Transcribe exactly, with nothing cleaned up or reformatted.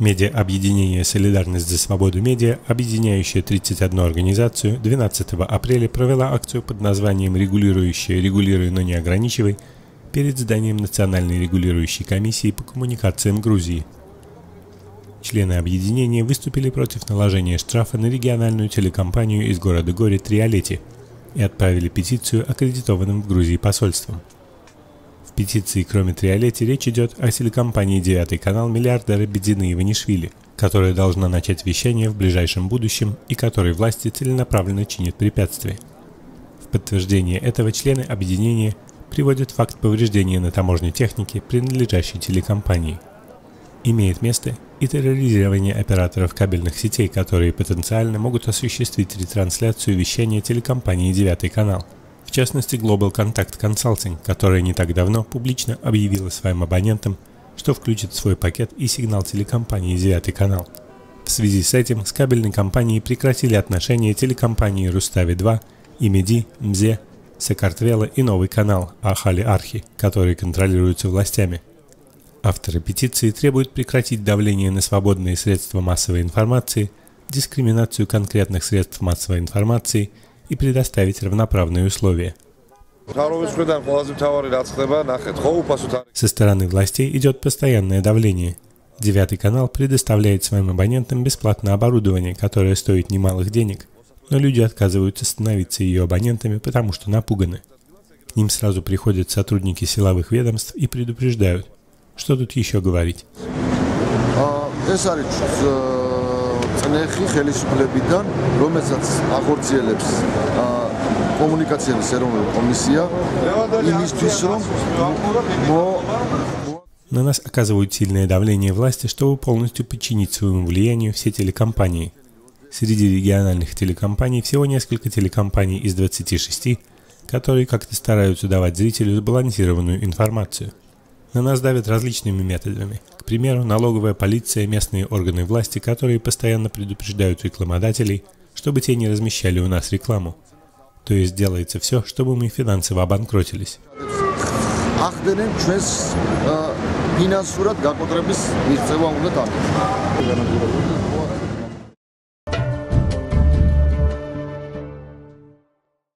Медиа-объединение «Солидарность за свободу медиа», объединяющее тридцать одну организацию, двенадцатого апреля провела акцию под названием «Регулирующая, регулируй, но не ограничивай» перед зданием Национальной регулирующей комиссии по коммуникациям Грузии. Члены объединения выступили против наложения штрафа на региональную телекомпанию из города Гори Триалети и отправили петицию аккредитованным в Грузии посольством. В петиции, кроме Триалети, речь идет о телекомпании «Девятый канал» миллиардера Бедзины Иванишвили, которая должна начать вещание в ближайшем будущем и которой власти целенаправленно чинят препятствия. В подтверждение этого члены объединения приводят факт повреждения на таможне техники, принадлежащей телекомпании. Имеет место и терроризирование операторов кабельных сетей, которые потенциально могут осуществить ретрансляцию вещания телекомпании «Девятый канал». В частности, Global Contact Consulting, которая не так давно публично объявила своим абонентам, что включит в свой пакет и сигнал телекомпании «Девятый канал». В связи с этим с кабельной компанией прекратили отношения телекомпании Рустави два, Имеди, Мзе, Секартвелла и новый канал Ахали Архи, которые контролируются властями. Авторы петиции требуют прекратить давление на свободные средства массовой информации, дискриминацию конкретных средств массовой информации и предоставить равноправные условия. Со стороны властей идет постоянное давление. Девятый канал предоставляет своим абонентам бесплатное оборудование, которое стоит немалых денег, но люди отказываются становиться ее абонентами, потому что напуганы. К ним сразу приходят сотрудники силовых ведомств и предупреждают. Что тут еще говорить? На нас оказывают сильное давление власти, чтобы полностью подчинить своему влиянию все телекомпании. Среди региональных телекомпаний всего несколько телекомпаний из двадцати шести, которые как-то стараются давать зрителю сбалансированную информацию. На нас давят различными методами. К примеру, налоговая полиция, местные органы власти, которые постоянно предупреждают рекламодателей, чтобы те не размещали у нас рекламу. То есть делается все, чтобы мы финансово обанкротились.